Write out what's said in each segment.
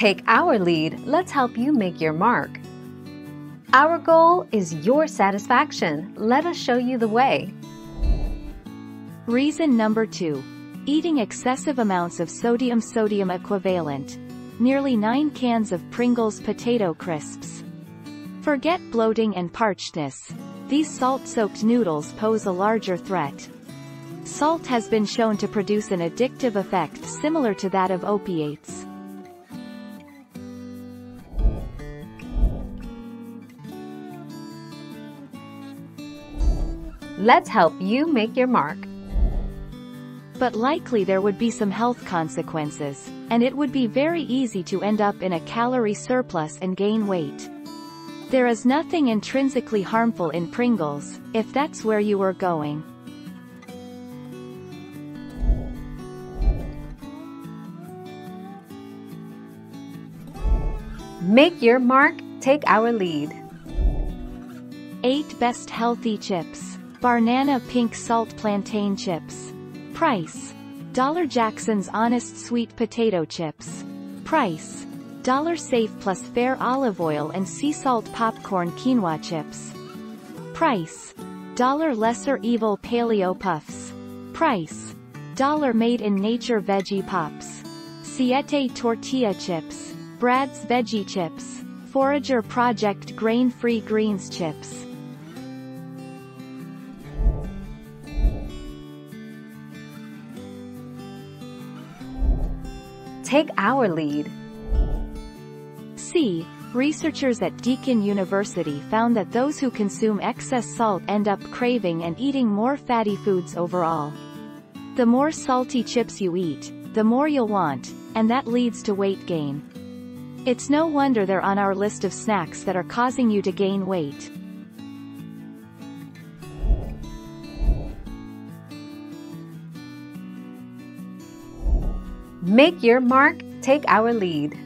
Take our lead, let's help you make your mark. Our goal is your satisfaction. Let us show you the way. Reason number 2. Eating excessive amounts of sodium equivalent. Nearly 9 cans of Pringles potato crisps. Forget bloating and parchedness. These salt-soaked noodles pose a larger threat. Salt has been shown to produce an addictive effect similar to that of opiates. Let's help you make your mark. But likely there would be some health consequences, and it would be very easy to end up in a calorie surplus and gain weight. There is nothing intrinsically harmful in Pringles, if that's where you were going. Make your mark, take our lead. 8 Best Healthy Chips. Barnana Pink Salt Plantain Chips. Price. Dollar Jackson's Honest Sweet Potato Chips. Price. Dollar Safe Plus Fair Olive Oil and Sea Salt Popcorn Quinoa Chips. Price. Dollar Lesser Evil Paleo Puffs. Price. Dollar Made in Nature Veggie Pops. Siete Tortilla Chips. Brad's Veggie Chips. Forager Project Grain-Free Greens Chips. Take our lead. C. Researchers at Deakin University found that those who consume excess salt end up craving and eating more fatty foods overall. The more salty chips you eat, the more you'll want, and that leads to weight gain. It's no wonder they're on our list of snacks that are causing you to gain weight. Make your mark, take our lead.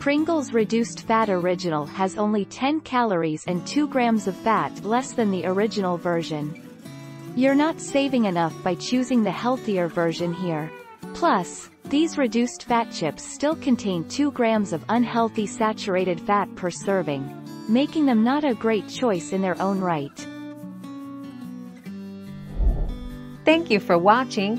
Pringles Reduced Fat Original has only 10 calories and 2 grams of fat less than the original version. You're not saving enough by choosing the healthier version here. Plus, these reduced fat chips still contain 2 grams of unhealthy saturated fat per serving, making them not a great choice in their own right. Thank you for watching.